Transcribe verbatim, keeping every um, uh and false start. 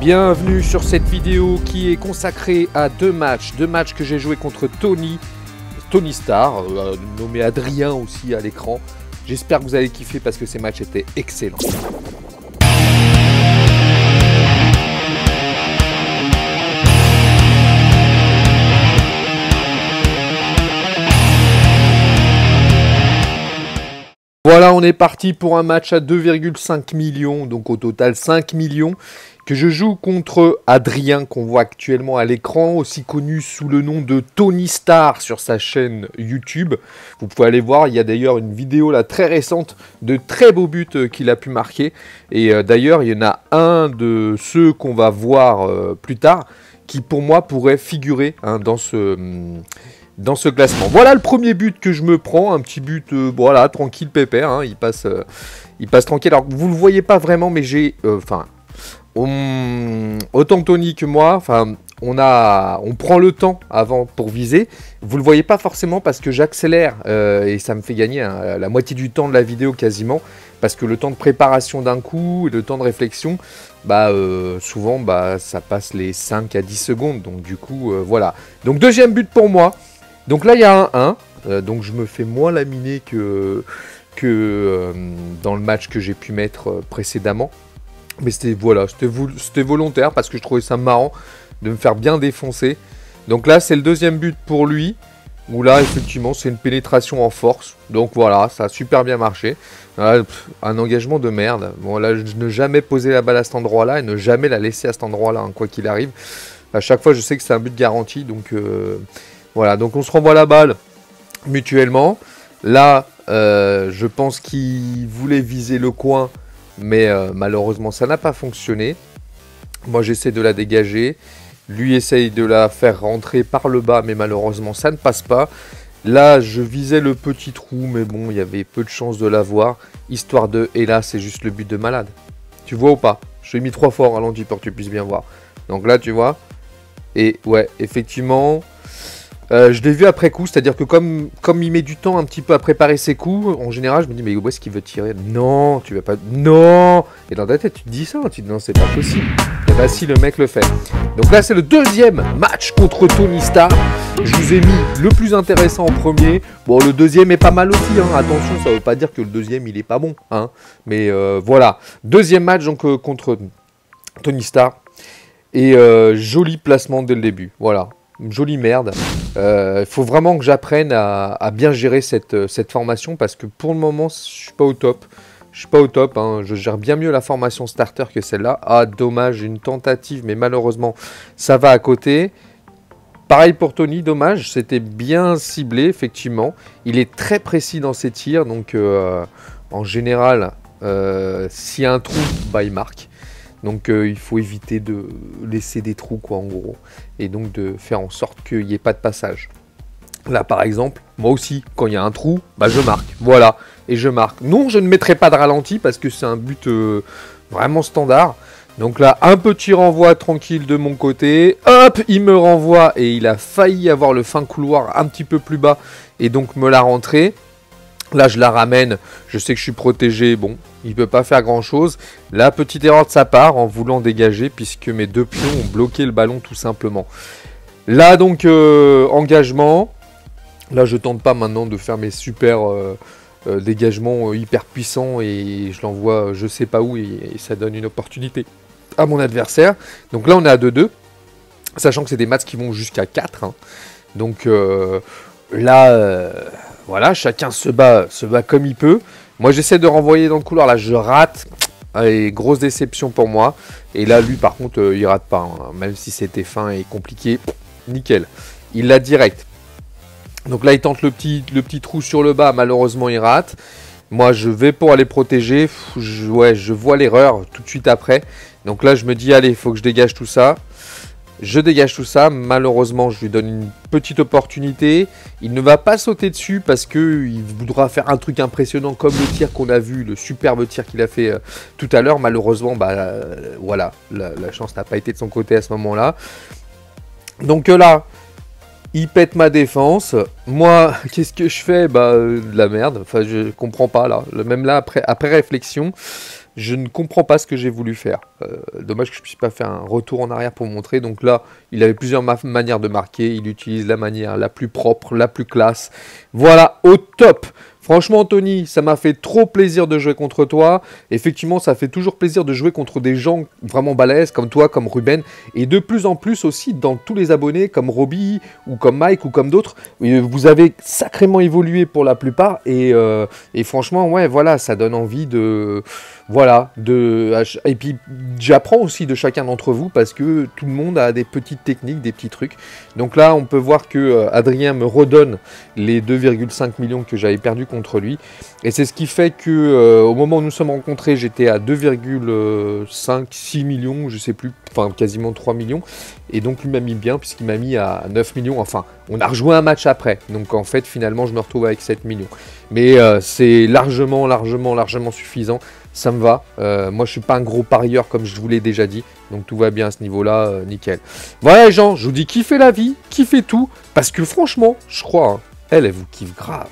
Bienvenue sur cette vidéo qui est consacrée à deux matchs, deux matchs que j'ai joués contre Tony, Tony Star, euh, nommé Adrien aussi à l'écran. J'espère que vous avez kiffé parce que ces matchs étaient excellents. Voilà, on est parti pour un match à deux virgule cinq millions, donc au total cinq millions, que je joue contre Adrien, qu'on voit actuellement à l'écran, aussi connu sous le nom de Tony Star sur sa chaîne YouTube. Vous pouvez aller voir, il y a d'ailleurs une vidéo là très récente de très beaux buts qu'il a pu marquer. Et euh, d'ailleurs, il y en a un de ceux qu'on va voir euh, plus tard, qui pour moi pourrait figurer hein, dans ce... Hum, Dans ce classement. Voilà le premier but que je me prends. Un petit but, euh, voilà, tranquille, pépère. Hein, il passe, euh, il passe tranquille. Alors, vous ne le voyez pas vraiment, mais j'ai... Enfin, euh, autant Tony que moi, enfin, on, a, on prend le temps avant pour viser. Vous ne le voyez pas forcément parce que j'accélère. Euh, et ça me fait gagner hein, la moitié du temps de la vidéo quasiment. Parce que le temps de préparation d'un coup, et le temps de réflexion... Bah, euh, souvent, bah, ça passe les cinq à dix secondes. Donc, du coup, euh, voilà. Donc, deuxième but pour moi. Donc là, il y a un un, euh, donc je me fais moins laminer que, que euh, dans le match que j'ai pu mettre euh, précédemment. Mais c'était voilà, c'était volontaire parce que je trouvais ça marrant de me faire bien défoncer. Donc là, c'est le deuxième but pour lui, où là, effectivement, c'est une pénétration en force. Donc voilà, ça a super bien marché. Ah, pff, un engagement de merde. Bon, là, je ne jamais poser la balle à cet endroit-là et ne jamais la laisser à cet endroit-là, hein, quoi qu'il arrive. À chaque fois, je sais que c'est un but garanti, donc... Euh Voilà, donc on se renvoie la balle mutuellement. Là, euh, je pense qu'il voulait viser le coin, mais euh, malheureusement, ça n'a pas fonctionné. Moi, j'essaie de la dégager. Lui essaye de la faire rentrer par le bas, mais malheureusement, ça ne passe pas. Là, je visais le petit trou, mais bon, il y avait peu de chances de l'avoir. Histoire de... Et là, c'est juste le but de malade. Tu vois ou pas? Je l'ai mis trois fois en ralenti pour que tu puisses bien voir. Donc là, tu vois. Et ouais, effectivement... Euh, je l'ai vu après coup, c'est-à-dire que comme, comme il met du temps un petit peu à préparer ses coups, en général, je me dis, mais où est-ce qu'il veut tirer? Non, tu vas pas... Non. Et dans ta tête, tu te dis ça, tu te dis, non, c'est pas possible. Et bah si, le mec le fait. Donc là, c'est le deuxième match contre Tony Star. Je vous ai mis le plus intéressant en premier. Bon, le deuxième est pas mal aussi, hein. Attention, ça veut pas dire que le deuxième, il est pas bon, hein. Mais euh, voilà, deuxième match donc euh, contre Tony Star. Et euh, joli placement dès le début, voilà. Jolie merde. Il euh, faut vraiment que j'apprenne à, à bien gérer cette, cette formation parce que pour le moment, je suis pas au top. Je suis pas au top. Hein. Je gère bien mieux la formation starter que celle-là. Ah, dommage, une tentative, mais malheureusement, ça va à côté. Pareil pour Tony, dommage. C'était bien ciblé, effectivement. Il est très précis dans ses tirs. Donc, euh, en général, euh, s'il y a un trou, bah, il marque. Donc euh, il faut éviter de laisser des trous quoi en gros et donc de faire en sorte qu'il n'y ait pas de passage. Là par exemple, moi aussi quand il y a un trou, bah je marque, voilà, et je marque. Non, je ne mettrai pas de ralenti parce que c'est un but euh, vraiment standard. Donc là un petit renvoi tranquille de mon côté, hop, il me renvoie et il a failli avoir le fin couloir un petit peu plus bas et donc me la rentrer. Là, je la ramène. Je sais que je suis protégé. Bon, il ne peut pas faire grand-chose. La petite erreur de sa part en voulant dégager puisque mes deux pions ont bloqué le ballon tout simplement. Là, donc, euh, engagement. Là, je ne tente pas maintenant de faire mes super euh, euh, dégagements euh, hyper puissants et je l'envoie je ne sais pas où et, et ça donne une opportunité à mon adversaire. Donc là, on est à deux deux. Sachant que c'est des matchs qui vont jusqu'à quatre. Hein. Donc euh, là... Euh Voilà, chacun se bat, se bat comme il peut. Moi, j'essaie de renvoyer dans le couloir. Là, je rate. Allez, grosse déception pour moi. Et là, lui, par contre, euh, il rate pas. Hein. Même si c'était fin et compliqué, nickel. Il l'a direct. Donc là, il tente le petit, le petit trou sur le bas. Malheureusement, il rate. Moi, je vais pour aller protéger. Je, ouais, je vois l'erreur tout de suite après. Donc là, je me dis, allez, il faut que je dégage tout ça. Je dégage tout ça, malheureusement je lui donne une petite opportunité, il ne va pas sauter dessus parce qu'il voudra faire un truc impressionnant comme le tir qu'on a vu, le superbe tir qu'il a fait euh, tout à l'heure, malheureusement bah, euh, voilà, la, la chance n'a pas été de son côté à ce moment-là. Donc euh, là, il pète ma défense, moi qu'est-ce que je fais? Bah euh, de la merde, enfin je comprends pas là, même là après, après réflexion, je ne comprends pas ce que j'ai voulu faire. Euh, dommage que je ne puisse pas faire un retour en arrière pour vous montrer. Donc là, il avait plusieurs ma manières de marquer. Il utilise la manière la plus propre, la plus classe. Voilà, au top. Franchement, Tony, ça m'a fait trop plaisir de jouer contre toi. Effectivement, ça fait toujours plaisir de jouer contre des gens vraiment balèzes, comme toi, comme Ruben. Et de plus en plus aussi, dans tous les abonnés, comme Robbie, ou comme Mike, ou comme d'autres, vous avez sacrément évolué pour la plupart. Et, euh, et franchement, ouais, voilà, ça donne envie de... Voilà, de... Et puis, j'apprends aussi de chacun d'entre vous, parce que tout le monde a des petites techniques, des petits trucs. Donc là, on peut voir que euh, Adrien me redonne les deux virgule cinq millions que j'avais perdu contre Contre lui, et c'est ce qui fait que euh, au moment où nous sommes rencontrés, j'étais à deux virgule cinq, six millions, je sais plus, enfin quasiment trois millions, et donc lui m'a mis bien puisqu'il m'a mis à neuf millions. Enfin, on a rejoué un match après, donc en fait finalement je me retrouve avec sept millions, mais euh, c'est largement, largement, largement suffisant. Ça me va. Euh, moi, je suis pas un gros parieur comme je vous l'ai déjà dit. Donc, tout va bien à ce niveau-là. Euh, nickel. Voilà, les gens, je vous dis kiffez la vie, kiffez tout, parce que franchement, je crois, hein, elle, elle vous kiffe grave.